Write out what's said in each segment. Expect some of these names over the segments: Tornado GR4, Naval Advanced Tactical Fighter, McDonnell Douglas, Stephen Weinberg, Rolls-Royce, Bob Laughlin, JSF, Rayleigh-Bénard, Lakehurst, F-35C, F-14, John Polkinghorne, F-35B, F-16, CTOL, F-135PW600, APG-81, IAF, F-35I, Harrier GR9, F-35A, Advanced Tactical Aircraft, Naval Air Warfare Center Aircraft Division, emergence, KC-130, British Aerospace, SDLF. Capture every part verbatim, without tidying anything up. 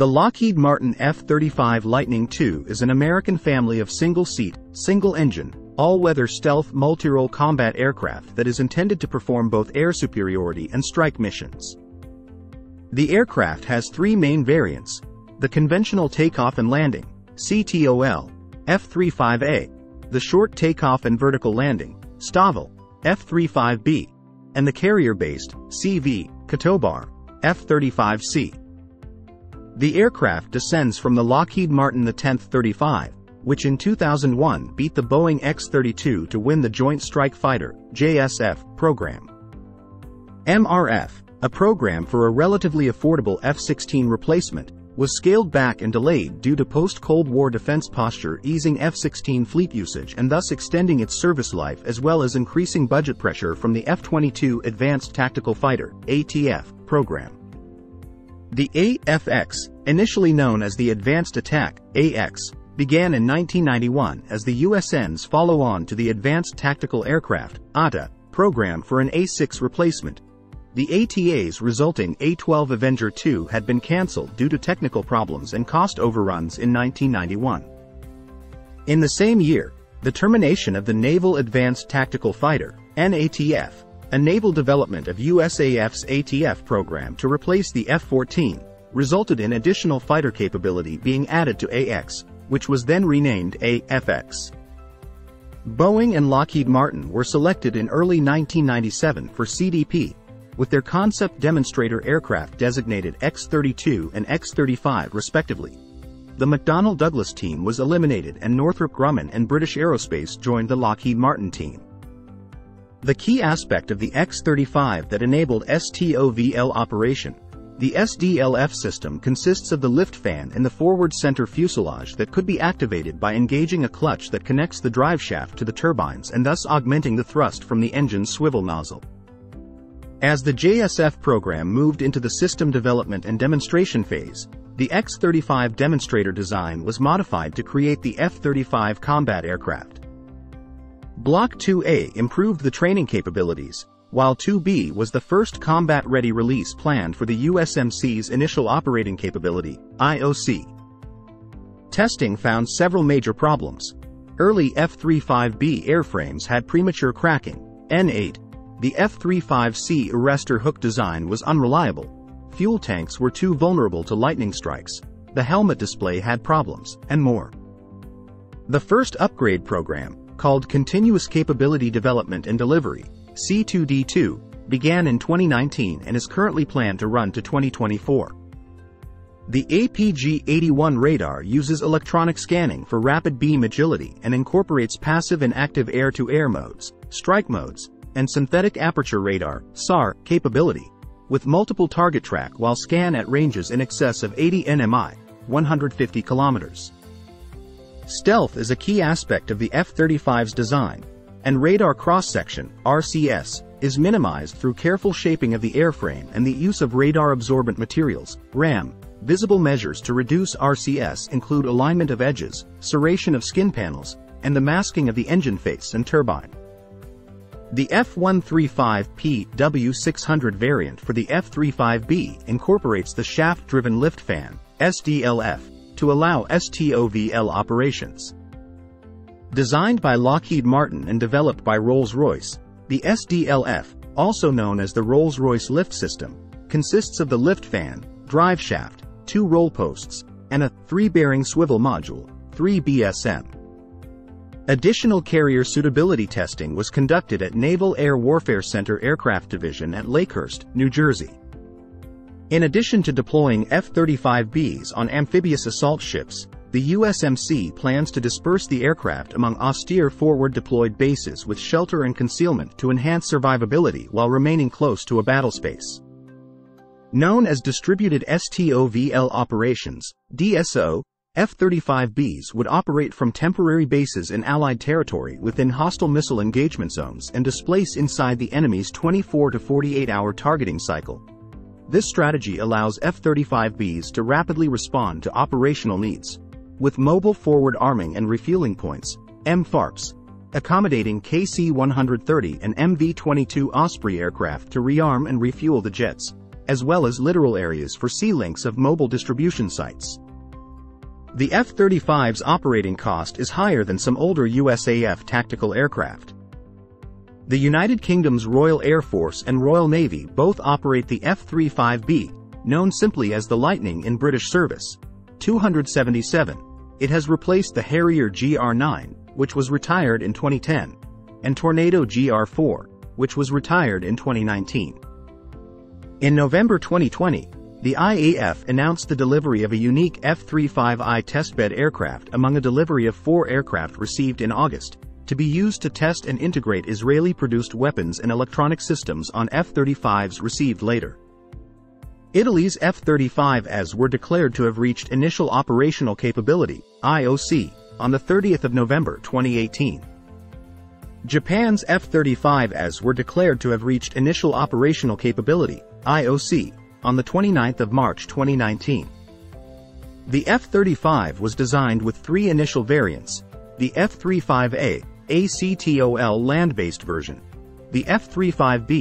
The Lockheed Martin F thirty-five Lightning two is an American family of single-seat, single-engine, all-weather stealth multi-role combat aircraft that is intended to perform both air superiority and strike missions. The aircraft has three main variants: the conventional takeoff and landing, C T O L, F thirty-five A, the short takeoff and vertical landing, S T O V L, F thirty-five B, and the carrier-based, C V, Kotobar, F thirty-five C. The aircraft descends from the Lockheed Martin X thirty-five, which in two thousand one beat the Boeing X thirty-two to win the Joint Strike Fighter J S F program. M R F, a program for a relatively affordable F sixteen replacement, was scaled back and delayed due to post-Cold War defense posture easing F sixteen fleet usage and thus extending its service life, as well as increasing budget pressure from the F twenty-two Advanced Tactical Fighter A T F program. The A F X, initially known as the Advanced Attack, A X, began in nineteen ninety-one as the U S N's follow-on to the Advanced Tactical Aircraft, A T A, program for an A six replacement. The A T A's resulting A twelve Avenger two had been cancelled due to technical problems and cost overruns in nineteen ninety-one. In the same year, the termination of the Naval Advanced Tactical Fighter, N A T F, a naval development of U S A F's A T F program to replace the F fourteen, resulted in additional fighter capability being added to A X, which was then renamed A F X. Boeing and Lockheed Martin were selected in early nineteen ninety-seven for C D P, with their concept demonstrator aircraft designated X thirty-two and X thirty-five respectively. The McDonnell Douglas team was eliminated and Northrop Grumman and British Aerospace joined the Lockheed Martin team. The key aspect of the X thirty-five that enabled S T O V L operation, the S D L F system, consists of the lift fan in the forward center fuselage that could be activated by engaging a clutch that connects the drive shaft to the turbines and thus augmenting the thrust from the engine's swivel nozzle. As the J S F program moved into the system development and demonstration phase, the X thirty-five demonstrator design was modified to create the F thirty-five combat aircraft. Block two A improved the training capabilities, while two B was the first combat-ready release planned for the U S M C's initial operating capability, I O C. Testing found several major problems. Early F thirty-five B airframes had premature cracking, N eight. The F thirty-five C arrestor hook design was unreliable. Fuel tanks were too vulnerable to lightning strikes. The helmet display had problems, and more. The first upgrade program, called Continuous Capability Development and Delivery, C two D two, began in twenty nineteen and is currently planned to run to twenty twenty-four. The A P G eighty-one radar uses electronic scanning for rapid beam agility and incorporates passive and active air-to-air modes, strike modes, and synthetic aperture radar, S A R, capability, with multiple target track while scan at ranges in excess of eighty nautical miles, one hundred fifty kilometers. Stealth is a key aspect of the F thirty-five's design, and radar cross-section, R C S, is minimized through careful shaping of the airframe and the use of radar-absorbent materials, RAM. Visible measures to reduce R C S include alignment of edges, serration of skin panels, and the masking of the engine face and turbine. The F one thirty-five P W six hundred variant for the F thirty-five B incorporates the shaft-driven lift fan, S D L F, to allow S T O V L operations. Designed by Lockheed Martin and developed by Rolls-Royce, the S D L F, also known as the Rolls-Royce lift system, consists of the lift fan, drive shaft, two roll posts, and a three-bearing swivel module, three B S M. Additional carrier suitability testing was conducted at Naval Air Warfare Center Aircraft Division at Lakehurst, New Jersey. In addition to deploying F thirty-five Bs on amphibious assault ships, the U S M C plans to disperse the aircraft among austere forward-deployed bases with shelter and concealment to enhance survivability while remaining close to a battlespace. Known as distributed S T O V L operations, D S O, F thirty-five Bs would operate from temporary bases in Allied territory within hostile missile engagement zones and displace inside the enemy's twenty-four to forty-eight hour targeting cycle. This strategy allows F thirty-five Bs to rapidly respond to operational needs, with mobile forward arming and refueling points, M FARPs, accommodating K C one thirty and M V twenty-two Osprey aircraft to rearm and refuel the jets, as well as littoral areas for sea links of mobile distribution sites. The F thirty-five's operating cost is higher than some older U S A F tactical aircraft. The United Kingdom's Royal Air Force and Royal Navy both operate the F thirty-five B, known simply as the Lightning in British service. two hundred seventy-seven. It has replaced the Harrier G R nine, which was retired in twenty ten, and Tornado G R four, which was retired in twenty nineteen. In November twenty twenty, the I A F announced the delivery of a unique F thirty-five I testbed aircraft among a delivery of four aircraft received in August, to be used to test and integrate Israeli-produced weapons and electronic systems on F thirty-fives received later. Italy's F thirty-five As were declared to have reached initial operational capability, I O C, on the thirtieth of November twenty eighteen. Japan's F thirty-five As were declared to have reached initial operational capability, I O C, on the twenty-ninth of March twenty nineteen. The F thirty-five was designed with three initial variants: the F thirty-five A, ACTOL land-based version, the F thirty-five B,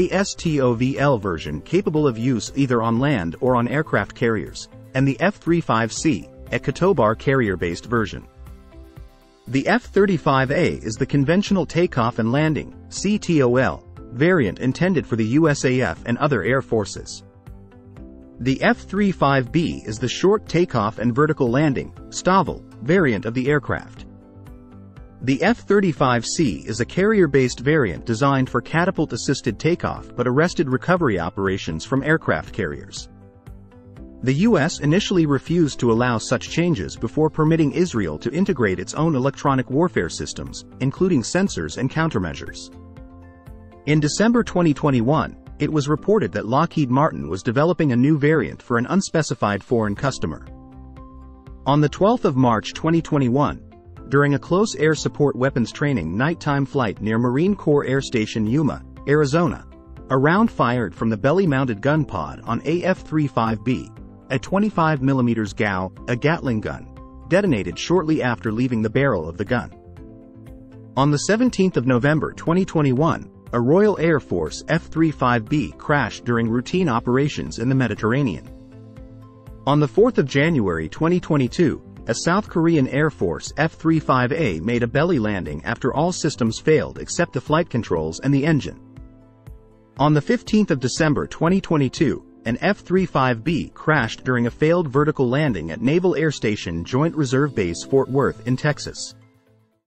ASTOVL version capable of use either on land or on aircraft carriers, and the F thirty-five C, a Kotobar carrier-based version. The F thirty-five A is the conventional takeoff and landing, C T O L, variant intended for the U S A F and other air forces. The F thirty-five B is the short takeoff and vertical landing, S T O V L, variant of the aircraft. The F thirty-five C is a carrier-based variant designed for catapult-assisted takeoff but arrested recovery operations from aircraft carriers. The U S initially refused to allow such changes before permitting Israel to integrate its own electronic warfare systems, including sensors and countermeasures. In December twenty twenty-one, it was reported that Lockheed Martin was developing a new variant for an unspecified foreign customer. On the twelfth of March twenty twenty-one, during a close air support weapons training nighttime flight near Marine Corps Air Station Yuma, Arizona, a round fired from the belly-mounted gun pod on a F thirty-five B, a twenty-five millimeter G A U, a Gatling gun, detonated shortly after leaving the barrel of the gun. On the seventeenth of November twenty twenty-one, a Royal Air Force F thirty-five B crashed during routine operations in the Mediterranean. On the fourth of January twenty twenty-two, a South Korean Air Force F thirty-five A made a belly landing after all systems failed except the flight controls and the engine. On the fifteenth of December twenty twenty-two, an F thirty-five B crashed during a failed vertical landing at Naval Air Station Joint Reserve Base Fort Worth in Texas.